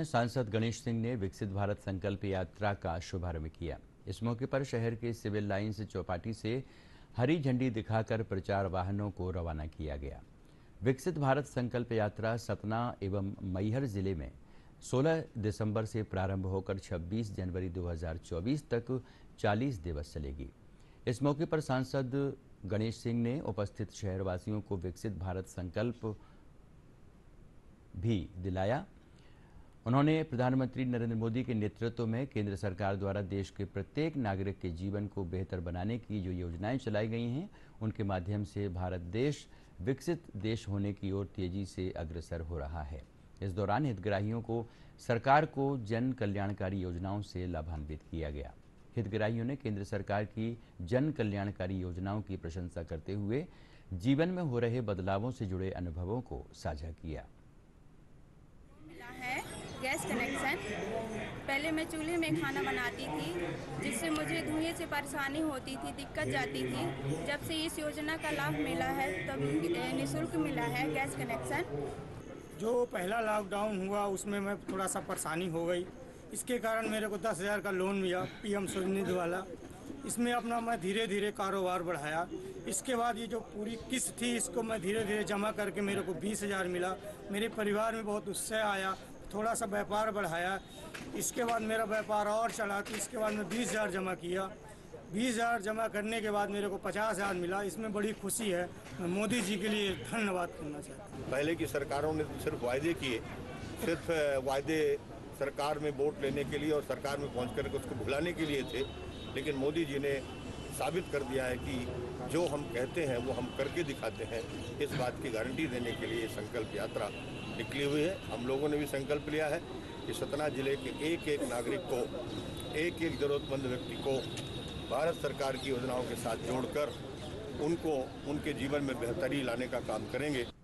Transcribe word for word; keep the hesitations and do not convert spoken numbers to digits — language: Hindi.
में सांसद गणेश सिंह ने विकसित भारत संकल्प यात्रा का शुभारंभ किया। इस मौके पर शहर के सिविल लाइंस चौपाटी से हरी झंडी दिखाकर प्रचार वाहनों को रवाना किया गया। विकसित भारत संकल्प यात्रा सतना एवं मैहर जिले में सोलह दिसंबर से प्रारंभ होकर छब्बीस जनवरी दो हज़ार चौबीस तक चालीस दिवस चलेगी। इस मौके पर सांसद गणेश सिंह ने उपस्थित शहरवासियों को विकसित भारत संकल्प भी दिलाया। उन्होंने प्रधानमंत्री नरेंद्र मोदी के नेतृत्व में केंद्र सरकार द्वारा देश के प्रत्येक नागरिक के जीवन को बेहतर बनाने की जो योजनाएं चलाई गई हैं, उनके माध्यम से भारत देश विकसित देश होने की ओर तेजी से अग्रसर हो रहा है। इस दौरान हितग्राहियों को सरकार को जन कल्याणकारी योजनाओं से लाभान्वित किया गया। हितग्राहियों ने केंद्र सरकार की जन कल्याणकारी योजनाओं की प्रशंसा करते हुए जीवन में हो रहे बदलावों से जुड़े अनुभवों को साझा किया। गैस कनेक्शन, पहले मैं चूल्हे में खाना बनाती थी जिससे मुझे धुएं से परेशानी होती थी, दिक्कत जाती थी। जब से इस योजना का लाभ मिला है तब निःशुल्क मिला है गैस कनेक्शन। जो पहला लॉकडाउन हुआ उसमें मैं थोड़ा सा परेशानी हो गई, इसके कारण मेरे को दस हज़ार का लोन मिला पीएम सुरनिधि वाला। इसमें अपना मैं धीरे धीरे कारोबार बढ़ाया। इसके बाद ये जो पूरी किस्त थी इसको मैं धीरे धीरे जमा करके मेरे को बीस हज़ार मिला। मेरे परिवार में बहुत उत्साह आया, थोड़ा सा व्यापार बढ़ाया। इसके बाद मेरा व्यापार और चला तो इसके बाद मैं बीस हज़ार जमा किया। बीस हज़ार जमा करने के बाद मेरे को पचास हज़ार मिला। इसमें बड़ी खुशी है, मैं मोदी जी के लिए धन्यवाद करना चाहता हूँ। पहले की सरकारों ने सिर्फ वायदे किए, सिर्फ वायदे सरकार में वोट लेने के लिए और सरकार में पहुँच करके उसको भुलाने के लिए थे, लेकिन मोदी जी ने साबित कर दिया है कि जो हम कहते हैं वो हम करके दिखाते हैं। इस बात की गारंटी देने के लिए संकल्प यात्रा निकली हुई है। हम लोगों ने भी संकल्प लिया है कि सतना जिले के एक एक नागरिक को, एक एक ज़रूरतमंद व्यक्ति को भारत सरकार की योजनाओं के साथ जोड़कर उनको उनके जीवन में बेहतरी लाने का काम करेंगे।